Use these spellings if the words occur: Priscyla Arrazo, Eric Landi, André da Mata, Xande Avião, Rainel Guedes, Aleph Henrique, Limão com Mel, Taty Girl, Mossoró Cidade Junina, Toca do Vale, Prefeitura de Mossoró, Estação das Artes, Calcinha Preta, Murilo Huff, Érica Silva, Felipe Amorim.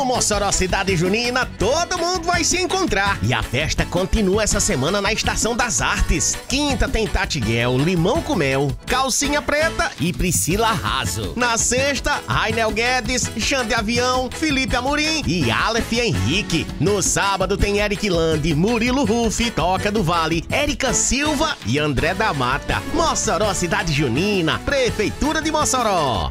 No Mossoró Cidade Junina, todo mundo vai se encontrar. E a festa continua essa semana na Estação das Artes. Quinta tem Taty Girl, Limão com Mel, Calcinha Preta e Priscyla Arrazo. Na sexta, Rainel Guedes, Xande Avião, Felipe Amorim e Aleph Henrique. No sábado tem Eric Landi, Murilo Huff, Toca do Vale, Érica Silva e André da Mata. Mossoró Cidade Junina, Prefeitura de Mossoró.